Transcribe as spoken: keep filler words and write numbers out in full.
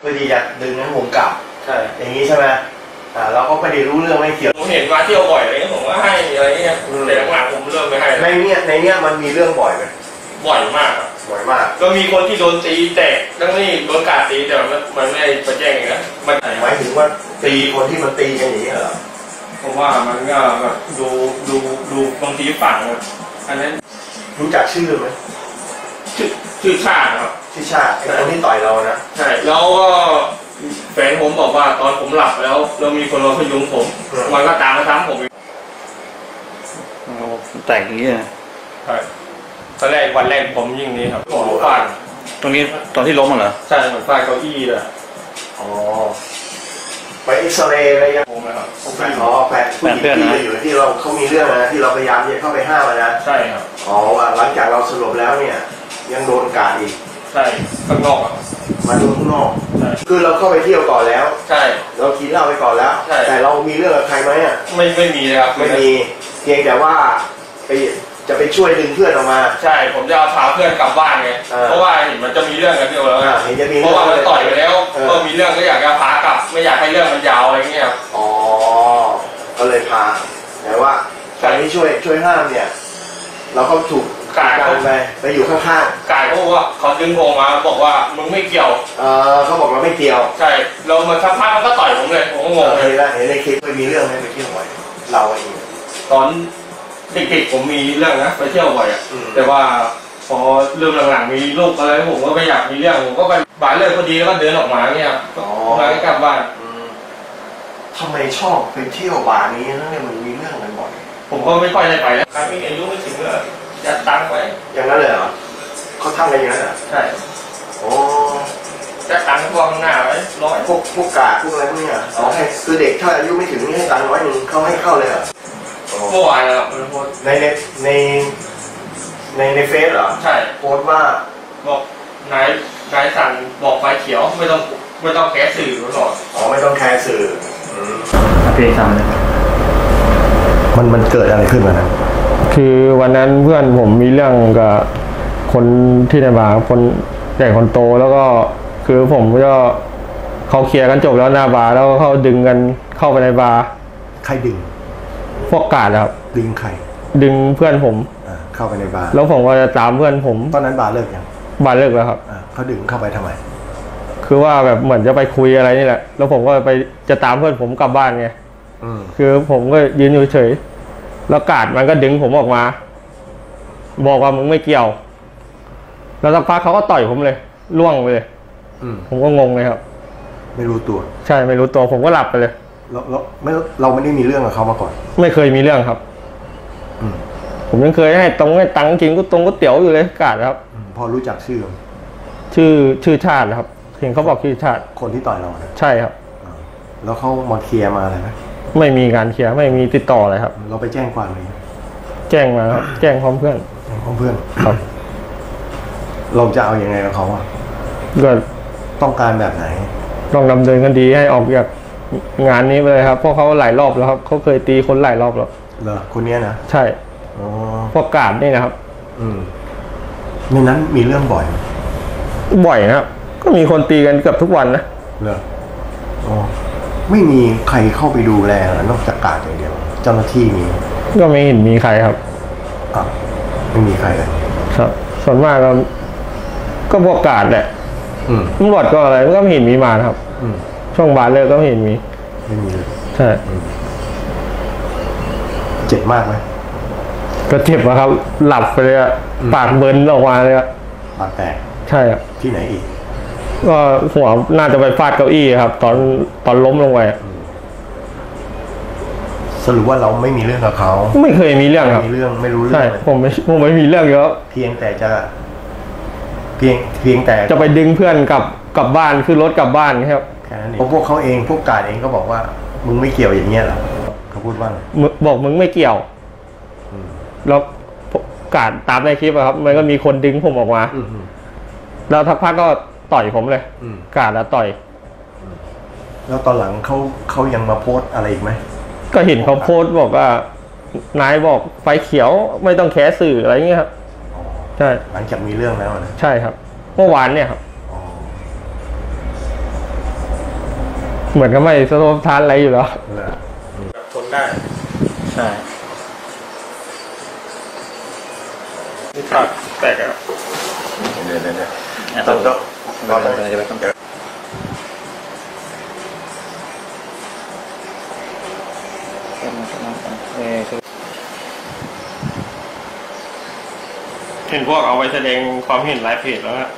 เพื่อที่จะดึงน้ำผมกลับใช่อย่างนี้ใช่ไหมอ่าเราก็ไม่ได้รู้เรื่องไม่เกี่ยวผมเห็นมาเที่ยวบ่อยอะไรผมก็ให้อะไรเงี้ยแต่หลังๆผมเริ่มไม่ให้ในเนี้ยในเนี้ยมันมีเรื่องบ่อยไหมบ่อยมากบ่อยมากก็มีคนที่โดนตีแตกทั้งนี้โดนกาดตีแต่มันไม่ไปแจ้งนะมันหมายถึงว่าตีคนที่มันตีกันอย่างนี้เหรอผมว่ามันก็แบบดูดูดูบางทีฝั่งอันนั้นรู้จักชื่อไหมชื่อชื่อชาติครับชื่อชาติคนที่ต่อยเรานะใช่แล้วก็แฟนผมบอกว่าตอนผมหลับแล้วเรามีคนมาพยุงผมมันก็ตามมาซ้ำผมแตกอย่างนี้นะใช่ตอนแรกวันแรกผมยิ่งนี้ครับผมฟาดตรงนี้ตอนที่ล้มเหรอใช่ผมฟาดเก้าอี้เลยอ๋อไปเอ็กซเรย์อะไรอย่างผมนะครับผมไปขอแฟนผู้หญิงที่อยู่ที่เราเขามีเรื่องนะที่เราพยายามจะเข้าไปห้ามนะใช่ครับอ๋อหลังจากเราสรุปแล้วเนี่ยยังโดนกาดอีกใช่ข้างนอกอ่ะมาโดนข้างนอกคือเราเข้าไปเที่ยวก่อนแล้วใช่เรากินเหล้าไปก่อนแล้วแต่เรามีเรื่องกับใครไหมอ่ะไม่ไม่มีนะครับไม่มีเพียงแต่ว่าไปจะไปช่วยดึงเพื่อนออกมาใช่ผมจะเอาพาเพื่อนกลับบ้านไงเพราะว่าเห็นมันจะมีเรื่องกันเดียวแล้วเพราะว่ามันต่อยไปแล้วก็มีเรื่องก็อยากจะพากลับไม่อยากให้เรื่องมันยาวอะไรเงี้ยอ๋อก็เลยพาแต่ว่าการที่ช่วยช่วยห้ามเนี่ยเราก็ถูกกายเขาไปไปอยู่ข้างๆกายเขาบอกว่าเขาดึงผมมาบอกว่ามึงไม่เกี่ยวเออเขาบอกเราไม่เกี่ยวใช่เรามันสักพักมันก็ต่อยผมเลยผมก็งงเลยเห็นในคลิปมันมีเรื่องไหมไปเที่ยวบ่อยเราเองตอนเด็กๆผมมีเรื่องนะไปเที่ยวบ่อยอ่ะแต่ว่าพอเรื่องหลังๆมีลูกอะไรผมก็ไม่อยากมีเรื่องผมก็ไปบ้านเลยพอดีแล้วก็เดินออกมาเนี่ยมาให้กลับบ้านทำไมชอบไปเที่ยวบ้านนี้นั่นเนี่ยมันมีเรื่องอะไรบ่อยผมก็ไม่ค่อยได้ไปนะการไม่อายุไม่ถึงเลยจะตั้งไว้อย่างนั้นเลยเหรอเขาทำอะไรอย่างนั้นอ่ะใช่โอ้จะตั้งพวกหน้าไว้ร้อยพวกพวกกาดพวกอะไรพวกนี้อ่ะอ๋อให้คือเด็กถ้าอายุไม่ถึงนี่ให้ตั้งร้อยหนึ่งเขาให้เข้าเลยเหรอโม่อะไรหรอในในในในในเฟซเหรอใช่โพสต์ว่าบอกนายนายสั่งบอกไฟเขียวไม่ต้องไม่ต้องแคร์สื่อหรอกอ๋อไม่ต้องแคร์สื่อพี่ทำเลยมันมันเกิดอะไรขึ้นมานะคือวันนั้นเพื่อนผมมีเรื่องกับคนที่ในบ้านคนใหญ่คนโตแล้วก็คือผมก็เขาเคลียร์กันจบแล้วหน้าบาร์แล้วก็เขาดึงกันเข้าไปในบาร์ใครดึงพวกกาดครับดึงใครดึงเพื่อนผมเข้าไปในบาร์แล้วผมก็จะตามเพื่อนผมตอนนั้นบาร์เลิกยังบาร์เลิกแล้วครับเขาดึงเข้าไปทำไมคือว่าแบบเหมือนจะไปคุยอะไรนี่แหละแล้วผมก็ไปจะตามเพื่อนผมกลับบ้านไงคือผมก็ยืนอยู่เฉยแล้วกาดมันก็ดึงผมออกมาบอกว่ามึงไม่เกี่ยวแล้วสักพักเขาก็ต่อยผมเลยล่วงไปเลยผมก็งงเลยครับไม่รู้ตัวใช่ไม่รู้ตัวผมก็หลับไปเลยเราเราไม่เราไม่ได้มีเรื่องกับเขามาก่อนไม่เคยมีเรื่องครับอืผมยังเคยให้ตรงให้ตังกินก็ตรงก็เตี๋ยวอยู่เลยกาดครับพอรู้จักชื่อชื่อชื่อชาติครับเห็นเขาบอกชื่อชาติคนที่ต่อยเราใช่ครับแล้วเขามาเคลียร์มาอะไรไหมไม่มีการเคลียร์ไม่มีติดต่ออะไรครับเราไปแจ้งความเลยแจ้งมาครับแจ้งพร้อมเพื่อนพร้อมเพื่อนครับเราจะเอาอย่างไงกับเขาอ่ะก็ต้องการแบบไหนต้องดำเนินคดีให้ออกจากงานนี้ไปเลยครับเพราะเขาหลายรอบแล้วครับเขาเคยตีคนหลายรอบแล้วเหรอคนนี้นะใช่พวกกาดนี่นะครับอืมในนั้นมีเรื่องบ่อยบ่อยนะครับก็มีคนตีกันเกือบทุกวันนะเหรออ๋อไม่มีใครเข้าไปดูแลนอกจากกาดอย่างเดียวเจ้าหน้าที่มีก็ไม่เห็นมีใครครับอ่ะไม่มีใครเลยครับส่วนมากก็ก็พวกกาดแหละอืมตำรวจก็อะไรก็ไม่เห็นมีมาครับอืมช่วงบาร์เลิกก็ไม่เห็นมีไม่มีเลยใช่เจ็บมากไหมก็เจ็บนะครับหลับไปเลยอะปากเบิร์นออกมาเลยอะปากแตกใช่ครับที่ไหนอีกก็หัวน่าจะไปฟาดเก้าอี้ครับตอนตอนล้มลงไปสรุปว่าเราไม่มีเรื่องกับเขาไม่เคยมีเรื่องครับไม่มีเรื่องไม่รู้เรื่องใช่ผมไม่ผมไม่มีเรื่องเยอะเพียงแต่จะเพียงเพียงแต่จะไปดึงเพื่อนกลับกลับบ้านคือรถกลับบ้านครับพวกเขาเองพวกกาดเองก็บอกว่ามึงไม่เกี่ยวอย่างเงี้ยหรอเขาพูดว่าบอกมึงไม่เกี่ยวแล้วกาดตามในคลิปครับมันก็มีคนดึงผมออกมาแล้วทักพักก็ต่อยผมเลยกาดแล้วต่อยแล้วตอนหลังเขาเขายังมาโพสอะไรอีกไหมก็เห็นเขาโพสบอกว่านายบอกไฟเขียวไม่ต้องแคร์สื่ออะไรเงี้ยครับใช่หลังจากมีเรื่องแล้วนะใช่ครับเมื่อวานเนี่ยครับ เหมือนกับไม่สโลปทานอะไรอยู่แล้วทนได้ใช่นี่ขาดแตกแล้วเดี๋ยวเดี๋ยวเดี๋ยวต้องต้องรอต้องอะไรไปต้องเห็นพวกเอาไว้แสดงความเห็นหลายเพจแล้วฮะ